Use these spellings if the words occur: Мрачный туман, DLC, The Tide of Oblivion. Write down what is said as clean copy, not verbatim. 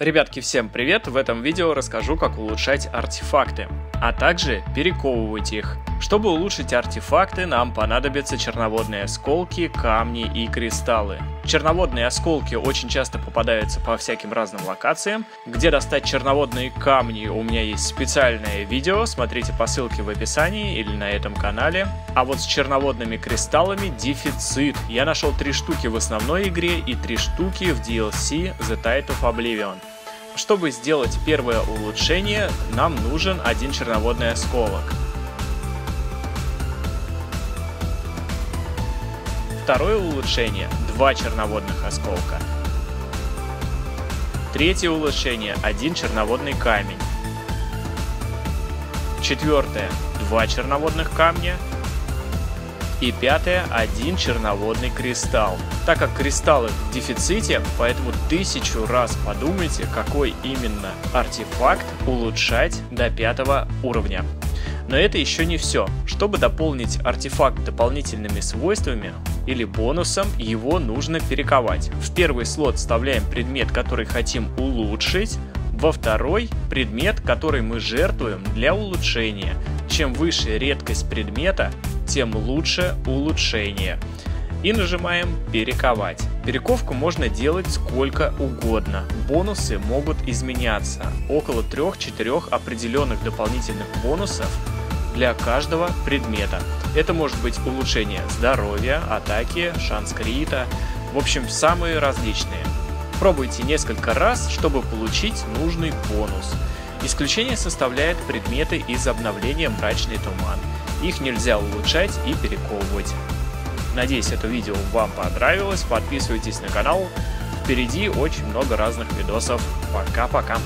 Ребятки, всем привет! В этом видео расскажу, как улучшать артефакты, а также перековывать их. Чтобы улучшить артефакты, нам понадобятся черноводные осколки, камни и кристаллы. Черноводные осколки очень часто попадаются по всяким разным локациям. Где достать черноводные камни, у меня есть специальное видео, смотрите по ссылке в описании или на этом канале. А вот с черноводными кристаллами дефицит. Я нашел 3 штуки в основной игре и 3 штуки в DLC The Tide of Oblivion. Чтобы сделать первое улучшение, нам нужен 1 черноводный осколок. Второе улучшение – 2 черноводных осколка. Третье улучшение – 1 черноводный камень. Четвертое – 2 черноводных камня. И пятое – 1 черноводный кристалл. Так как кристаллы в дефиците, поэтому 1000 раз подумайте, какой именно артефакт улучшать до 5 уровня. Но это еще не все. Чтобы дополнить артефакт дополнительными свойствами или бонусом, его нужно перековать. В первый слот вставляем предмет, который хотим улучшить, во второй – предмет, который мы жертвуем для улучшения. Чем выше редкость предмета, тем лучше улучшение. И нажимаем «Перековать». Перековку можно делать сколько угодно. Бонусы могут изменяться. Около 3-4 определенных дополнительных бонусов для каждого предмета. Это может быть улучшение здоровья, атаки, шанс крита. В общем, самые различные. Пробуйте несколько раз, чтобы получить нужный бонус. Исключение составляют предметы из обновления «Мрачный туман». Их нельзя улучшать и перековывать. Надеюсь, это видео вам понравилось. Подписывайтесь на канал. Впереди очень много разных видосов. Пока-пока.